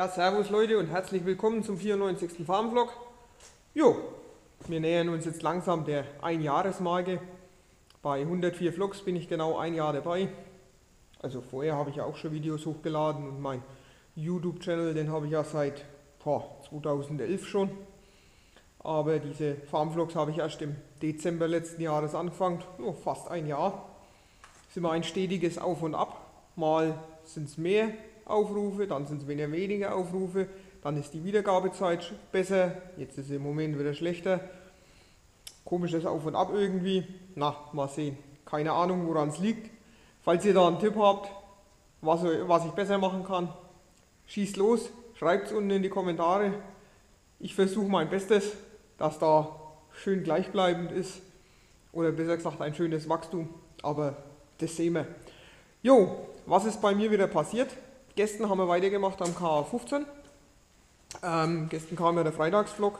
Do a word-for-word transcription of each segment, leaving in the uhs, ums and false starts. Ja, servus Leute und herzlich willkommen zum vierundneunzigsten Farmvlog. Jo, wir nähern uns jetzt langsam der Einjahresmarke. Bei hundertvier Vlogs bin ich genau ein Jahr dabei. Also vorher habe ich ja auch schon Videos hochgeladen und mein YouTube-Channel, den habe ich ja seit boah, zweitausendelf schon. Aber diese Farmvlogs habe ich erst im Dezember letzten Jahres angefangen. Jo, fast ein Jahr. Es ist immer ein stetiges Auf und Ab. Mal sind es mehr Aufrufe, dann sind es weniger, weniger Aufrufe, dann ist die Wiedergabezeit besser, jetzt ist sie im Moment wieder schlechter. Komisches Auf und Ab irgendwie, na, mal sehen, keine Ahnung woran es liegt. Falls ihr da einen Tipp habt, was, was ich besser machen kann, schießt los, schreibt es unten in die Kommentare. Ich versuche mein Bestes, dass da schön gleichbleibend ist oder besser gesagt ein schönes Wachstum, aber das sehen wir. Jo, was ist bei mir wieder passiert? Gestern haben wir weitergemacht am K A fünfzehn. Ähm, gestern kam ja der Freitagsvlog.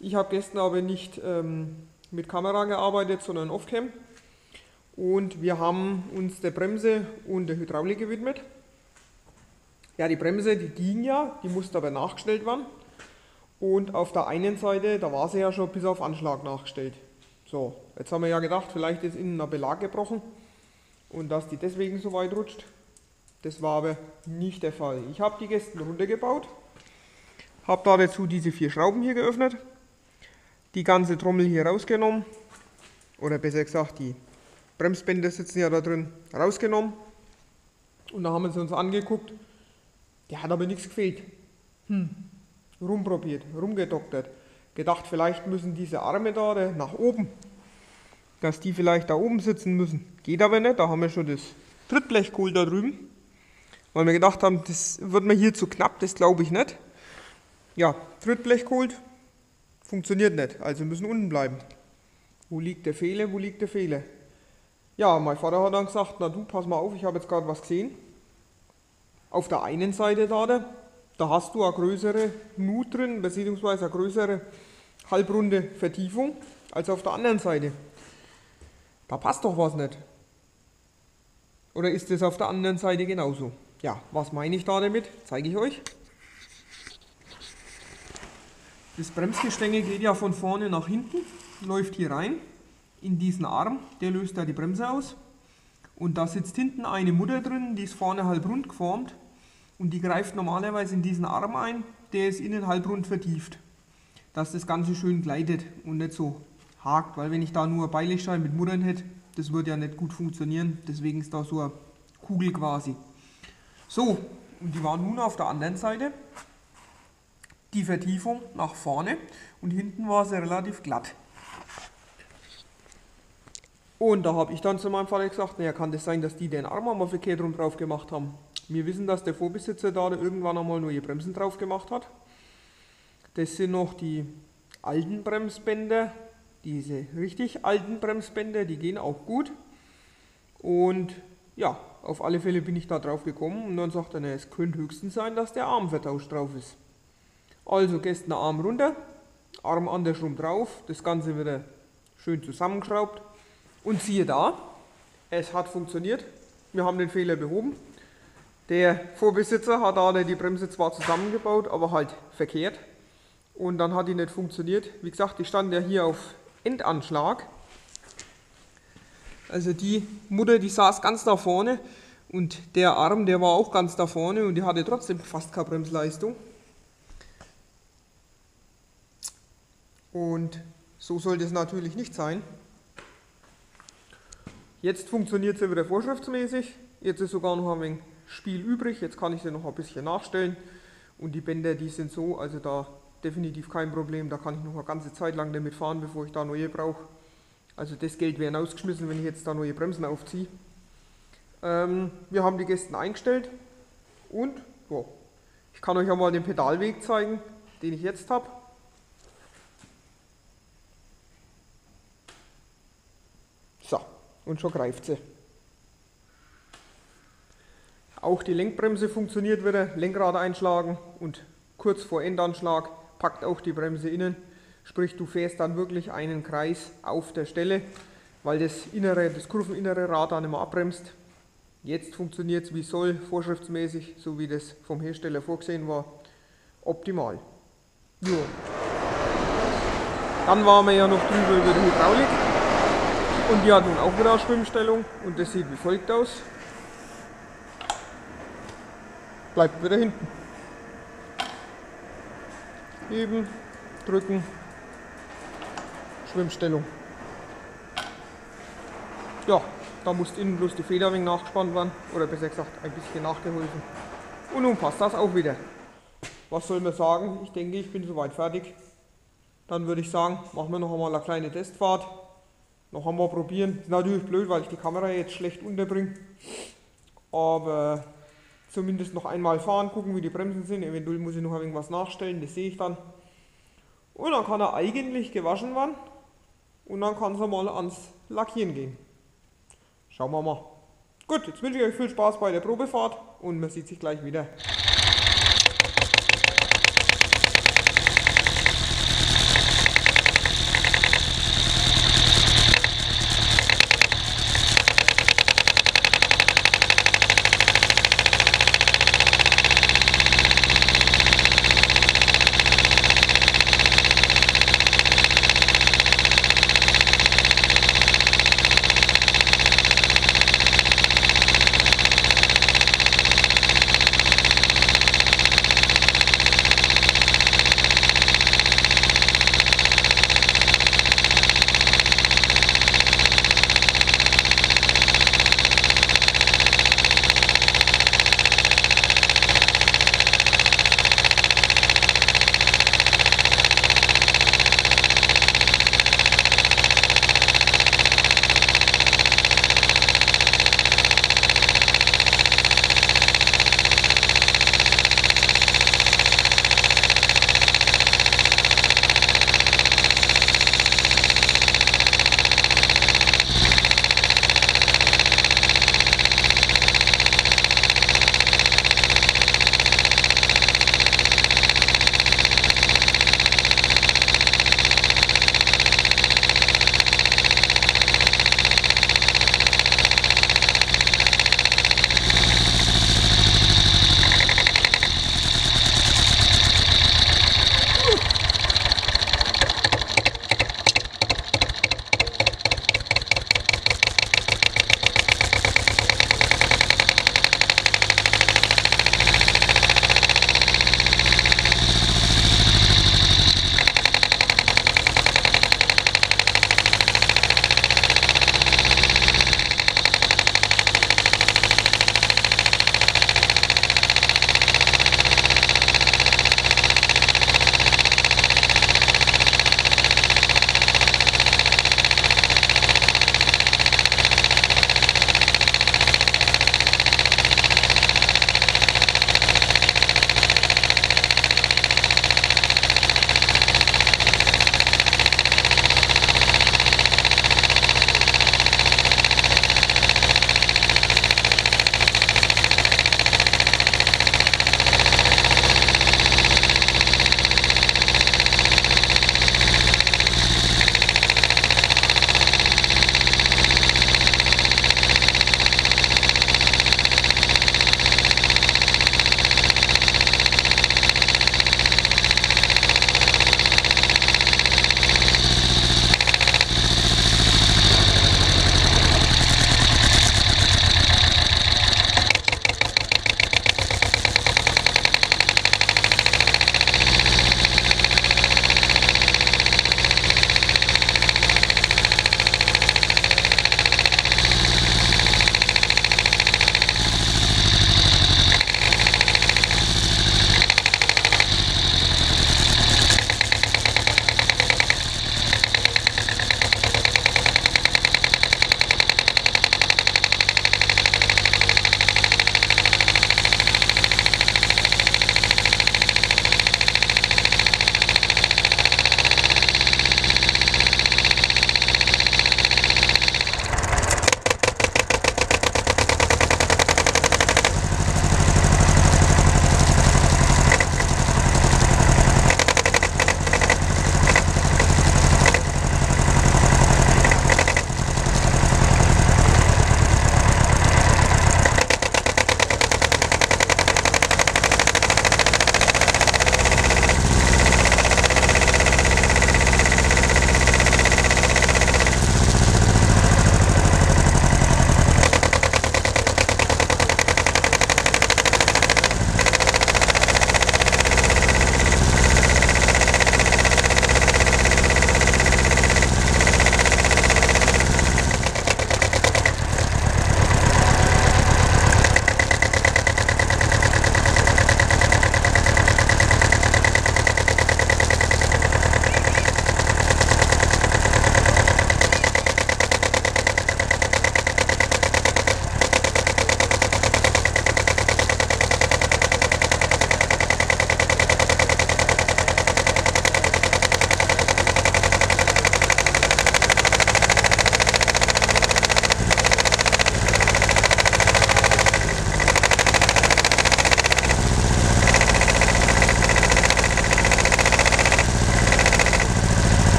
Ich habe gestern aber nicht ähm, mit Kamera gearbeitet, sondern Offcam. Und wir haben uns der Bremse und der Hydraulik gewidmet. Ja, die Bremse, die ging ja, die musste aber nachgestellt werden. Und auf der einen Seite, da war sie ja schon bis auf Anschlag nachgestellt. So, jetzt haben wir ja gedacht, vielleicht ist innen ein Belag gebrochen und dass die deswegen so weit rutscht. Das war aber nicht der Fall. Ich habe die gestern runtergebaut, habe da dazu diese vier Schrauben hier geöffnet, die ganze Trommel hier rausgenommen, oder besser gesagt, die Bremsbänder sitzen ja da drin, rausgenommen. Und dann haben wir sie uns angeguckt, der hat aber nichts gefehlt. Hm. Rumprobiert, rumgedoktert, gedacht, vielleicht müssen diese Arme da, da nach oben, dass die vielleicht da oben sitzen müssen. Geht aber nicht, da haben wir schon das Trittblechkohl da drüben. Weil wir gedacht haben, das wird mir hier zu knapp, das glaube ich nicht. Ja, Trittblechkohl funktioniert nicht, also müssen unten bleiben. Wo liegt der Fehler, wo liegt der Fehler? Ja, mein Vater hat dann gesagt, na du, pass mal auf, ich habe jetzt gerade was gesehen. Auf der einen Seite da, da hast du eine größere Nut drin, beziehungsweise eine größere halbrunde Vertiefung, als auf der anderen Seite. Da passt doch was nicht. Oder ist das auf der anderen Seite genauso? Ja, was meine ich da damit? Zeige ich euch. Das Bremsgestänge geht ja von vorne nach hinten, läuft hier rein, in diesen Arm, der löst da die Bremse aus. Und da sitzt hinten eine Mutter drin, die ist vorne halbrund geformt und die greift normalerweise in diesen Arm ein, der ist innen halbrund vertieft. Dass das Ganze schön gleitet und nicht so hakt, weil wenn ich da nur Beilestein mit Muttern hätte, das würde ja nicht gut funktionieren, deswegen ist da so eine Kugel quasi. So, und die war nun auf der anderen Seite, die Vertiefung nach vorne und hinten war sie relativ glatt. Und da habe ich dann zu meinem Vater gesagt, naja, kann das sein, dass die den Arm einmal verkehrt rum drauf gemacht haben? Wir wissen, dass der Vorbesitzer da irgendwann einmal neue Bremsen drauf gemacht hat. Das sind noch die alten Bremsbänder, diese richtig alten Bremsbänder, die gehen auch gut. Und ja, auf alle Fälle bin ich da drauf gekommen und dann sagt er, na, es könnte höchstens sein, dass der Arm vertauscht drauf ist. Also gestern Arm runter, Arm andersrum drauf, das Ganze wieder schön zusammengeschraubt und siehe da, es hat funktioniert, wir haben den Fehler behoben. Der Vorbesitzer hat da die Bremse zwar zusammengebaut, aber halt verkehrt und dann hat die nicht funktioniert. Wie gesagt, ich stand ja hier auf Endanschlag. Also die Mutter, die saß ganz da vorne und der Arm, der war auch ganz da vorne und die hatte trotzdem fast keine Bremsleistung. Und so soll das natürlich nicht sein. Jetzt funktioniert sie wieder vorschriftsmäßig. Jetzt ist sogar noch ein wenig Spiel übrig. Jetzt kann ich sie noch ein bisschen nachstellen. Und die Bänder, die sind so, also da definitiv kein Problem, da kann ich noch eine ganze Zeit lang damit fahren, bevor ich da neue brauche. Also das Geld wäre rausgeschmissen, wenn ich jetzt da neue Bremsen aufziehe. Ähm, wir haben die Gästen eingestellt und oh, ich kann euch einmal den Pedalweg zeigen, den ich jetzt habe. So, und schon greift sie. Auch die Lenkbremse funktioniert wieder, Lenkrad einschlagen und kurz vor Endanschlag packt auch die Bremse innen, sprich du fährst dann wirklich einen Kreis auf der Stelle, weil das innere, das kurveninnere Rad dann immer abbremst. Jetzt funktioniert es wie soll, vorschriftsmäßig, so wie das vom Hersteller vorgesehen war. optimal. Ja. Dann waren wir ja noch drüber über die Hydraulik. Und die hat nun auch wieder eine Schwimmstellung. Und das sieht wie folgt aus. Bleibt wieder hinten. Heben, drücken, Schwimmstellung. Ja, da musste innen bloß die Feder ein wenig nachgespannt werden. Oder besser gesagt, ein bisschen nachgeholfen. Und nun passt das auch wieder. Was soll man sagen? Ich denke, ich bin soweit fertig. Dann würde ich sagen, machen wir noch einmal eine kleine Testfahrt. Noch einmal probieren. Ist natürlich blöd, weil ich die Kamera jetzt schlecht unterbringe. Aber zumindest noch einmal fahren, gucken wie die Bremsen sind. Eventuell muss ich noch irgendwas nachstellen, das sehe ich dann. Und dann kann er eigentlich gewaschen werden. Und dann kann es mal ans Lackieren gehen. Schauen wir mal. Gut, jetzt wünsche ich euch viel Spaß bei der Probefahrt und man sieht sich gleich wieder.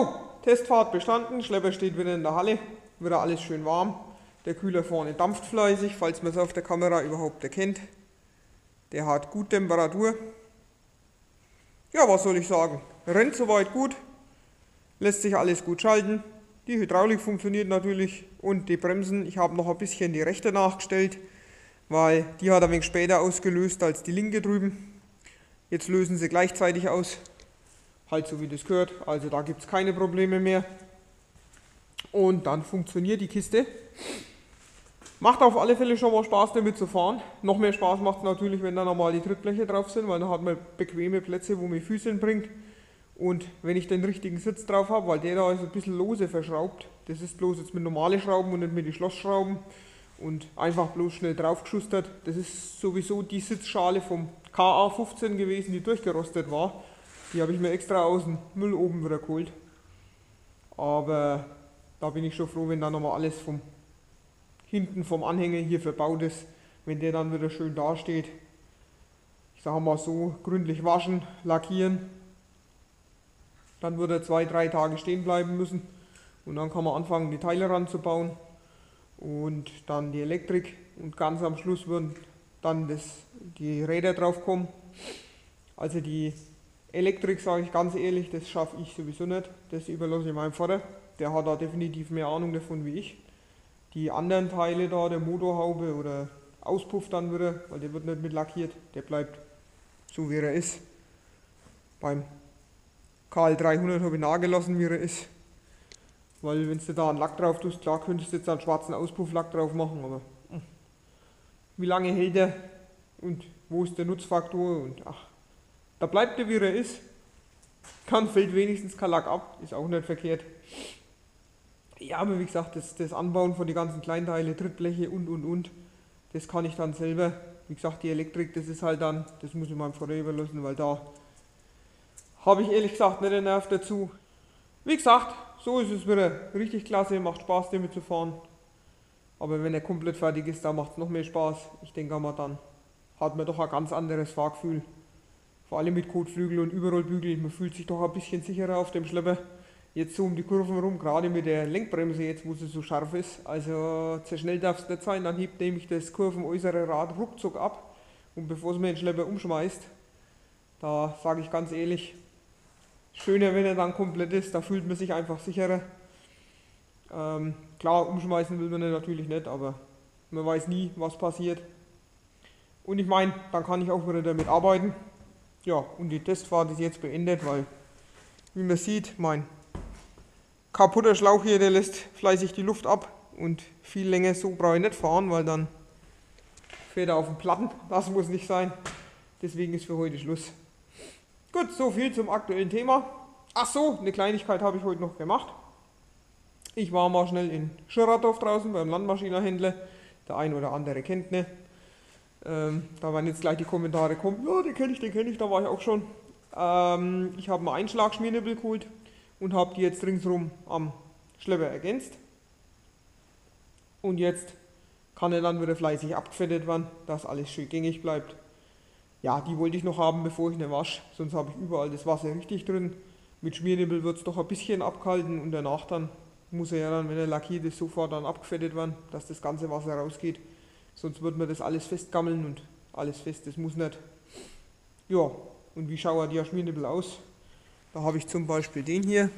Jo, Testfahrt bestanden, Schlepper steht wieder in der Halle, wieder alles schön warm. Der Kühler vorne dampft fleißig, falls man es auf der Kamera überhaupt erkennt. Der hat gut Temperatur. Ja, was soll ich sagen? Rennt soweit gut, lässt sich alles gut schalten. Die Hydraulik funktioniert natürlich und die Bremsen. Ich habe noch ein bisschen die rechte nachgestellt, weil die hat ein wenig später ausgelöst als die linke drüben. Jetzt lösen sie gleichzeitig aus, halt so wie das gehört. Also da gibt es keine Probleme mehr. Und dann funktioniert die Kiste. Macht auf alle Fälle schon mal Spaß damit zu fahren. Noch mehr Spaß macht es natürlich, wenn da nochmal die Trittbleche drauf sind, weil dann hat man bequeme Plätze, wo man Füße hinbringt. Und wenn ich den richtigen Sitz drauf habe, weil der da ist ein bisschen lose verschraubt. Das ist bloß jetzt mit normalen Schrauben und nicht mit den Schlossschrauben. Und einfach bloß schnell draufgeschustert. Das ist sowieso die Sitzschale vom K A fünfzehn gewesen, die durchgerostet war. Die habe ich mir extra aus dem Müll oben wieder geholt. Aber da bin ich schon froh, wenn da nochmal alles vom hinten vom Anhänger hier verbaut ist, wenn der dann wieder schön dasteht. Ich sage mal so, gründlich waschen, lackieren. Dann wird er zwei, drei Tage stehen bleiben müssen. Und dann kann man anfangen, die Teile ranzubauen. Und dann die Elektrik. Und ganz am Schluss würden dann das, die Räder drauf kommen. Also die Elektrik, sage ich ganz ehrlich, das schaffe ich sowieso nicht. Das überlasse ich meinem Vater. Der hat da definitiv mehr Ahnung davon wie ich. Die anderen Teile da, der Motorhaube oder Auspuff dann wieder, weil der wird nicht mit lackiert, der bleibt so wie er ist. Beim K L dreihundert habe ich nagelassen, wie er ist. Weil wenn du da einen Lack drauf tust, klar könntest du jetzt einen schwarzen Auspufflack drauf machen, aber wie lange hält er und wo ist der Nutzfaktor und ach, da bleibt er wie er ist. Dann fällt wenigstens kein Lack ab, ist auch nicht verkehrt. Ja, aber wie gesagt, das, das Anbauen von den ganzen Kleinteile, Trittbleche und, und, und, das kann ich dann selber. Wie gesagt, die Elektrik, das ist halt dann, das muss ich meinem Vater überlassen, weil da habe ich ehrlich gesagt nicht den Nerv dazu. Wie gesagt, so ist es wieder richtig klasse, macht Spaß damit zu fahren. Aber wenn er komplett fertig ist, dann macht es noch mehr Spaß. Ich denke mal, dann hat man doch ein ganz anderes Fahrgefühl. Vor allem mit Kotflügel und Überrollbügel, man fühlt sich doch ein bisschen sicherer auf dem Schlepper. Jetzt so um die Kurven rum, gerade mit der Lenkbremse jetzt, wo sie so scharf ist, also zu schnell darf es nicht sein, dann hebt nämlich das kurvenäußere Rad ruckzuck ab und bevor es mir den Schlepper umschmeißt, da sage ich ganz ehrlich, schöner wenn er dann komplett ist, da fühlt man sich einfach sicherer. Ähm, klar, umschmeißen will man natürlich nicht, aber man weiß nie, was passiert. Und ich meine, dann kann ich auch wieder damit arbeiten. Ja, und die Testfahrt ist jetzt beendet, weil, wie man sieht, mein kaputter Schlauch hier, der lässt fleißig die Luft ab und viel länger so brauche ich nicht fahren, weil dann fährt er auf den Platten, das muss nicht sein, deswegen ist für heute Schluss. Gut, so viel zum aktuellen Thema. Ach so, eine Kleinigkeit habe ich heute noch gemacht. Ich war mal schnell in Schirrattorf draußen beim Landmaschinerhändler, der ein oder andere kennt ne. Ähm, da werden jetzt gleich die Kommentare kommen, ja, den kenne ich, den kenne ich, da war ich auch schon. Ähm, ich habe mir einen Einschlagschmiernippel geholt und habe die jetzt ringsrum am Schlepper ergänzt. Und jetzt kann er dann wieder fleißig abgefettet werden, dass alles schön gängig bleibt. Ja, die wollte ich noch haben, bevor ich ne wasche, sonst habe ich überall das Wasser richtig drin. Mit Schmiernippel wird es doch ein bisschen abkalten und danach dann muss er ja dann, wenn er lackiert ist, sofort dann abgefettet werden, dass das ganze Wasser rausgeht. Sonst wird mir das alles festgammeln und alles fest, das muss nicht. Ja, und wie schaut der Schmiernippel aus? Da habe ich zum Beispiel den hier,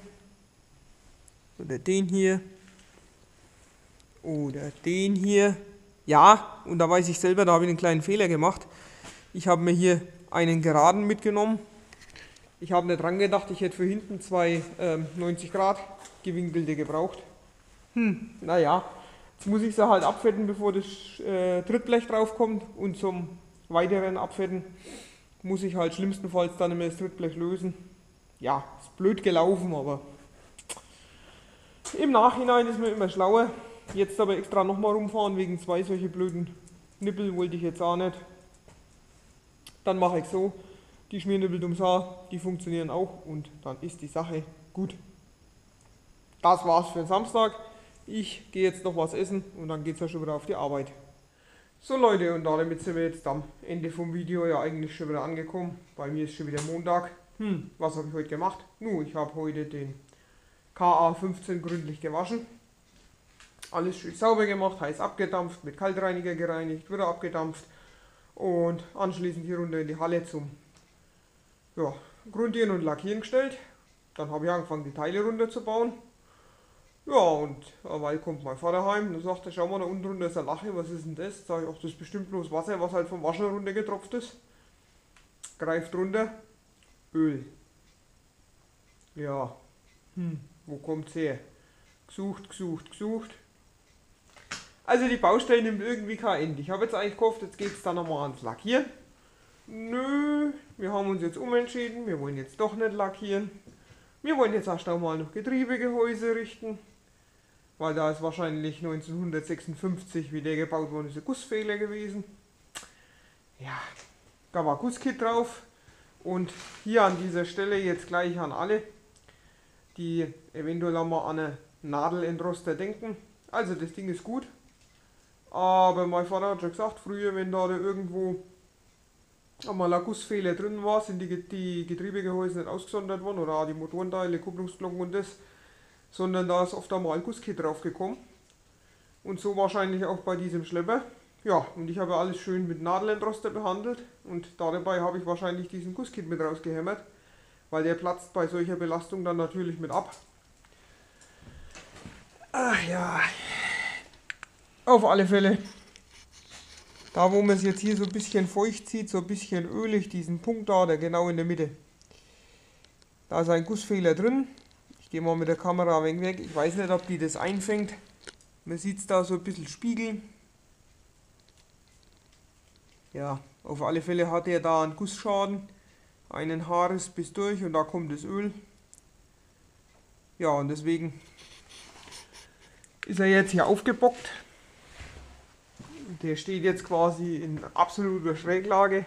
oder den hier, oder den hier. Ja, und da weiß ich selber, da habe ich einen kleinen Fehler gemacht. Ich habe mir hier einen geraden mitgenommen. Ich habe nicht dran gedacht, ich hätte für hinten zwei ähm, neunzig Grad gewinkelte gebraucht. Hm, naja, jetzt muss ich sie halt abfetten, bevor das äh, Trittblech draufkommt. Und zum weiteren Abfetten muss ich halt schlimmstenfalls dann immer das Trittblech lösen. Ja, ist blöd gelaufen, aber im Nachhinein ist man immer schlauer. Jetzt aber extra nochmal rumfahren, wegen zwei solche blöden Nippel wollte ich jetzt auch nicht. Dann mache ich so, die Schmiernippel dumms Haar, die funktionieren auch und dann ist die Sache gut. Das war's für den Samstag. Ich gehe jetzt noch was essen und dann geht's ja schon wieder auf die Arbeit. So Leute, und damit sind wir jetzt am Ende vom Video ja eigentlich schon wieder angekommen. Bei mir ist schon wieder Montag. Hm, was habe ich heute gemacht? Nun, ich habe heute den K A fünfzehn gründlich gewaschen. Alles schön sauber gemacht, heiß abgedampft, mit Kaltreiniger gereinigt, wieder abgedampft und anschließend hier runter in die Halle zum ja, Grundieren und Lackieren gestellt. Dann habe ich angefangen, die Teile runter zu bauen. Ja, und weil kommt mein Vater heim, dann sagt er, schau mal, da unten drunter ist eine Lache, was ist denn das? Sag ich, ach, das ist bestimmt bloß Wasser, was halt vom Waschen runter getropft ist. Greift runter, Öl. Ja, hm, wo kommt's her? Gesucht, gesucht, gesucht. Also die Baustelle nimmt irgendwie kein Ende. Ich habe jetzt eigentlich gehofft, jetzt geht's dann nochmal ans Lackieren. Nö, wir haben uns jetzt umentschieden, wir wollen jetzt doch nicht lackieren. Wir wollen jetzt erst einmal noch Getriebegehäuse richten, weil da ist wahrscheinlich neunzehnhundertsechsundfünfzig, wie der gebaut worden ist, ein Gussfehler gewesen. Ja, da war Gusskit drauf und hier an dieser Stelle jetzt gleich an alle, die eventuell mal an eine Nadelentroster denken. Also das Ding ist gut, aber mein Vater hat schon gesagt, früher, wenn da, da irgendwo einmal ein Gussfehler drin war, sind die, die Getriebegehäuse nicht ausgesondert worden oder die Motorenteile, Kupplungsglocken und das, sondern da ist oft einmal ein Gusskit draufgekommen und so wahrscheinlich auch bei diesem Schlepper. Ja, und ich habe alles schön mit Nadelentroster behandelt und dabei habe ich wahrscheinlich diesen Gusskit mit rausgehämmert, weil der platzt bei solcher Belastung dann natürlich mit ab. Ach ja, auf alle Fälle. Da wo man es jetzt hier so ein bisschen feucht sieht, so ein bisschen ölig, diesen Punkt da, der genau in der Mitte. Da ist ein Gussfehler drin. Ich gehe mal mit der Kamera ein wenig weg. Ich weiß nicht, ob die das einfängt. Man sieht es da so ein bisschen spiegeln. Ja, auf alle Fälle hat er da einen Gussschaden. Einen Haares bis durch und da kommt das Öl. Ja, und deswegen ist er jetzt hier aufgebockt. Der steht jetzt quasi in absoluter Schräglage.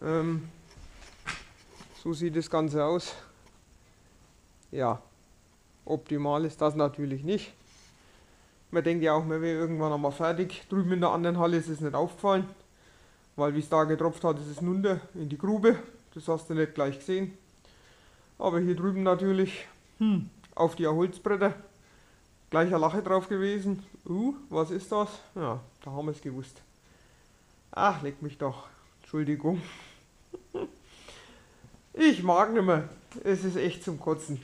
Ähm, so sieht das Ganze aus. Ja, optimal ist das natürlich nicht. Man denkt ja auch, man wäre irgendwann einmal fertig. Drüben in der anderen Halle ist es nicht aufgefallen, weil wie es da getropft hat, ist es runter in die Grube. Das hast du nicht gleich gesehen. Aber hier drüben natürlich hm. auf die Holzbretter. Gleich eine Lache drauf gewesen. Uh, was ist das? Ja, da haben wir es gewusst. Ach, leck mich doch. Entschuldigung. Ich mag nicht mehr. Es ist echt zum Kotzen.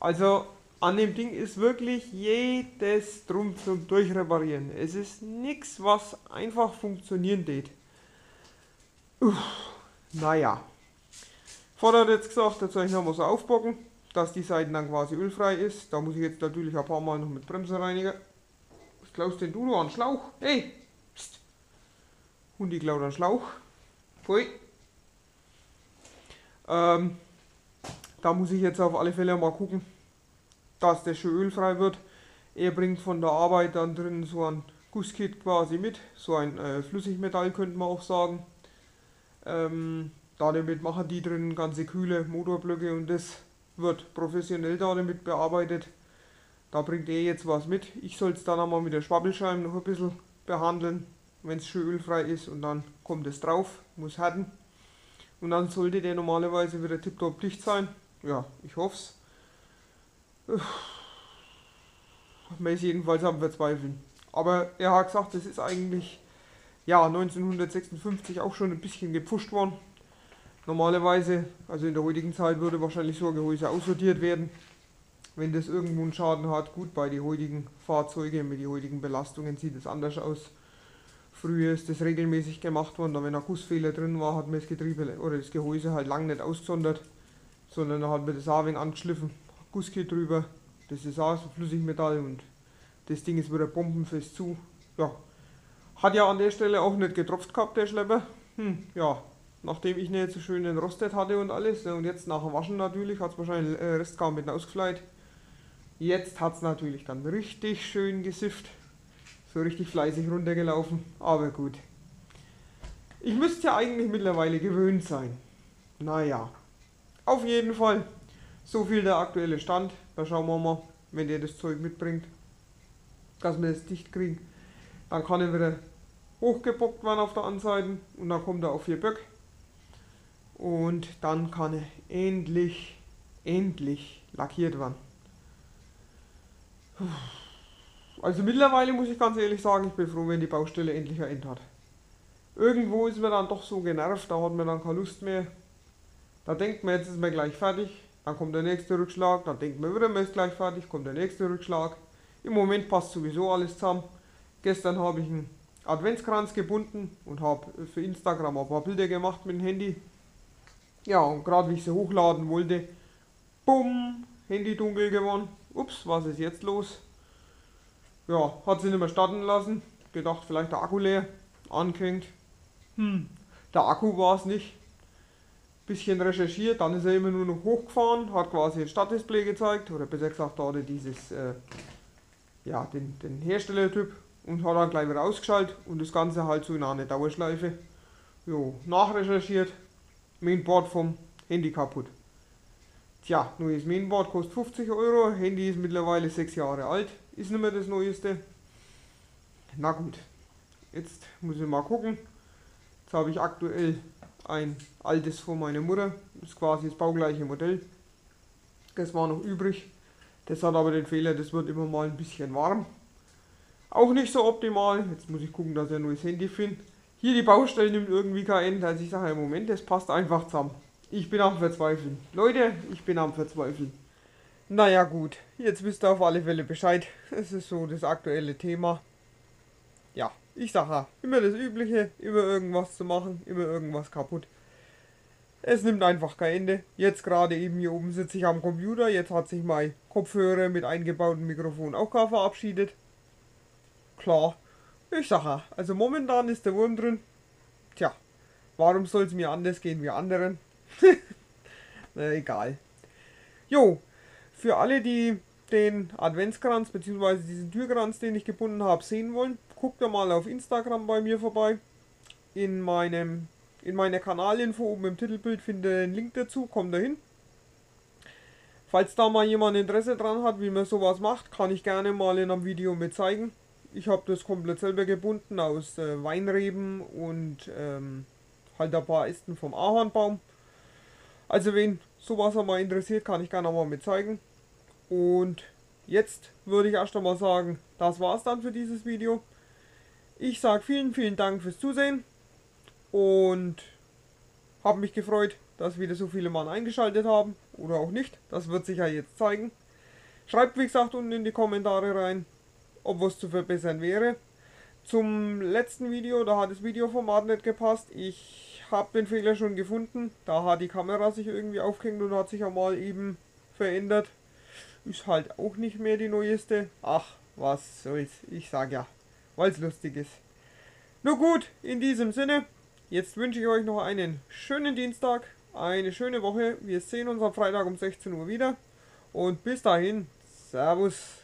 Also, an dem Ding ist wirklich jedes Drum zum Durchreparieren. Es ist nichts, was einfach funktionieren tät. Uff, naja. Vater hat jetzt gesagt, jetzt soll ich noch was aufbocken, dass die Seiten dann quasi ölfrei ist. Da muss ich jetzt natürlich ein paar Mal noch mit Bremse reinigen. Was klaust denn du noch an Schlauch? Hey! Psst! Hundi klaut an Schlauch. Pfui! Ähm, da muss ich jetzt auf alle Fälle mal gucken, dass das schön ölfrei wird. Er bringt von der Arbeit dann drin so ein Gusskit quasi mit. So ein äh, Flüssigmetall könnte man auch sagen. Ähm, damit machen die drin ganze kühle Motorblöcke und das wird professionell da damit bearbeitet. Da bringt er jetzt was mit. Ich soll es dann einmal mit der Schwabbelscheibe noch ein bisschen behandeln, wenn es schön ölfrei ist und dann kommt es drauf, muss härten. Und dann sollte der normalerweise wieder tiptop dicht sein. Ja, ich hoffe es. Man ist jedenfalls am Verzweifeln. Aber er hat gesagt, das ist eigentlich ja neunzehnhundertsechsundfünfzig auch schon ein bisschen gepfuscht worden. Normalerweise, also in der heutigen Zeit, würde wahrscheinlich so ein Gehäuse aussortiert werden, wenn das irgendwo einen Schaden hat. Gut, bei den heutigen Fahrzeugen mit den heutigen Belastungen sieht es anders aus. Früher ist das regelmäßig gemacht worden, da wenn ein Gussfehler drin war, hat man das Getriebe oder das Gehäuse halt lang nicht ausgesondert, sondern da hat man das Saving angeschliffen, Gusskit drüber, das ist auch so Flüssigmetall und das Ding ist wieder bombenfest zu. Ja, hat ja an der Stelle auch nicht getropft gehabt, der Schlepper. Hm, ja. Nachdem ich ihn jetzt so schön entrostet hatte und alles, und jetzt nach dem Waschen natürlich, hat es wahrscheinlich äh, Restgarn mit ausgefleit. Jetzt hat es natürlich dann richtig schön gesifft, so richtig fleißig runtergelaufen, aber gut. Ich müsste ja eigentlich mittlerweile gewöhnt sein. Naja, auf jeden Fall, so viel der aktuelle Stand. Da schauen wir mal, wenn der das Zeug mitbringt, dass wir das dicht kriegen. Dann kann er wieder hochgebockt werden auf der Anseite und dann kommt er auf vier Böck. Und dann kann er endlich, endlich lackiert werden. Also mittlerweile muss ich ganz ehrlich sagen, ich bin froh, wenn die Baustelle endlich ein Ende hat. Irgendwo ist man dann doch so genervt, da hat man dann keine Lust mehr. Da denkt man, jetzt ist man gleich fertig, dann kommt der nächste Rückschlag, dann denkt man wieder, man ist gleich fertig, kommt der nächste Rückschlag. Im Moment passt sowieso alles zusammen. Gestern habe ich einen Adventskranz gebunden und habe für Instagram ein paar Bilder gemacht mit dem Handy. Ja, und gerade wie ich sie hochladen wollte, bumm, Handy dunkel geworden. Ups, was ist jetzt los? Ja, hat sie nicht mehr starten lassen. Gedacht, vielleicht der Akku leer. Angehängt. Hm, der Akku war es nicht. Bisschen recherchiert, dann ist er immer nur noch hochgefahren, hat quasi ein Startdisplay gezeigt, oder besser gesagt, da hatte dieses, äh, ja, den, den Herstellertyp und hat dann gleich wieder ausgeschaltet und das Ganze halt so in einer Dauerschleife. Jo, nachrecherchiert, Mainboard vom Handy kaputt. Tja, neues Mainboard kostet fünfzig Euro, Handy ist mittlerweile sechs Jahre alt, ist nicht mehr das neueste. Na gut, jetzt muss ich mal gucken. Jetzt habe ich aktuell ein altes von meiner Mutter, das ist quasi das baugleiche Modell, das war noch übrig, das hat aber den Fehler, das wird immer mal ein bisschen warm, auch nicht so optimal. Jetzt muss ich gucken, dass ich ein neues Handy finde. Hier die Baustelle nimmt irgendwie kein Ende, also ich sage im Moment, das passt einfach zusammen. Ich bin am Verzweifeln, Leute, ich bin am Verzweifeln. Naja gut, jetzt wisst ihr auf alle Fälle Bescheid, es ist so das aktuelle Thema. Ja, ich sag ja, immer das Übliche, immer irgendwas zu machen, immer irgendwas kaputt. Es nimmt einfach kein Ende. Jetzt gerade eben hier oben sitze ich am Computer, jetzt hat sich mein Kopfhörer mit eingebautem Mikrofon auch gar verabschiedet. Klar, ich sag ja, also momentan ist der Wurm drin. Tja, warum soll es mir anders gehen wie anderen? Na egal. Jo, für alle, die den Adventskranz bzw. diesen Türkranz, den ich gebunden habe, sehen wollen, guckt da mal auf Instagram bei mir vorbei. In meinem in meiner Kanalinfo oben im Titelbild findet ihr den Link dazu, kommt da hin. Falls da mal jemand Interesse dran hat, wie man sowas macht, kann ich gerne mal in einem Video mit zeigen. Ich habe das komplett selber gebunden aus äh, Weinreben und ähm, halt ein paar Ästen vom Ahornbaum. Also wen sowas einmal interessiert, kann ich gerne mal mit zeigen. Und jetzt würde ich erst einmal sagen, das war's dann für dieses Video. Ich sage vielen, vielen Dank fürs Zusehen und habe mich gefreut, dass wieder so viele Mann eingeschaltet haben oder auch nicht. Das wird sich ja jetzt zeigen. Schreibt wie gesagt unten in die Kommentare rein, ob was zu verbessern wäre. Zum letzten Video, da hat das Videoformat nicht gepasst. Ich habe den Fehler schon gefunden. Da hat die Kamera sich irgendwie aufgehängt und hat sich auch mal eben verändert. Ist halt auch nicht mehr die neueste. Ach, was soll's. Ich sag ja, weil es lustig ist. Nur gut, in diesem Sinne, jetzt wünsche ich euch noch einen schönen Dienstag, eine schöne Woche. Wir sehen uns am Freitag um sechzehn Uhr wieder. Und bis dahin, Servus.